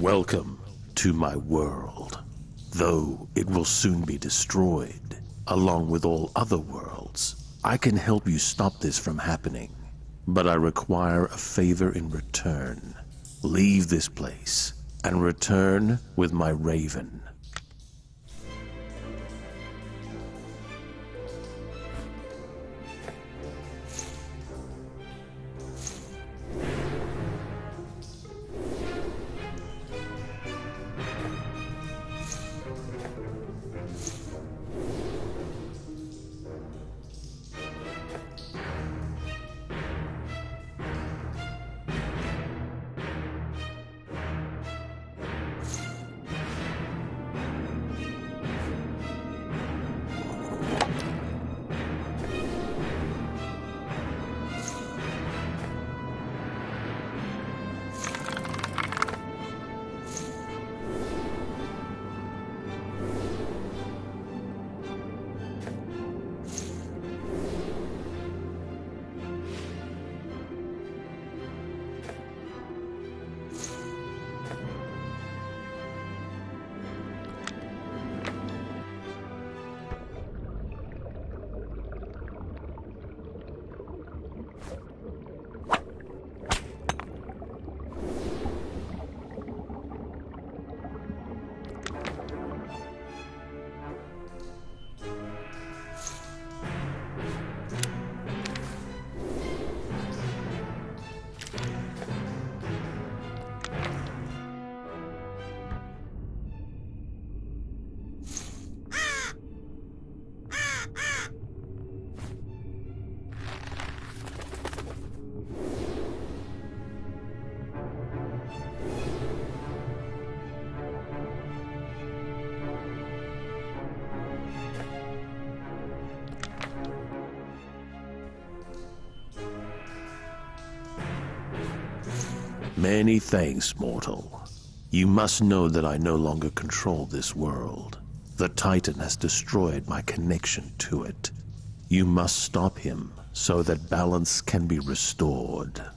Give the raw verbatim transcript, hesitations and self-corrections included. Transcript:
Welcome to my world, though it will soon be destroyed, along with all other worlds. I can help you stop this from happening, but I require a favor in return. Leave this place and return with my raven. Many thanks, mortal. You must know that I no longer control this world. The Titan has destroyed my connection to it. You must stop him so that balance can be restored.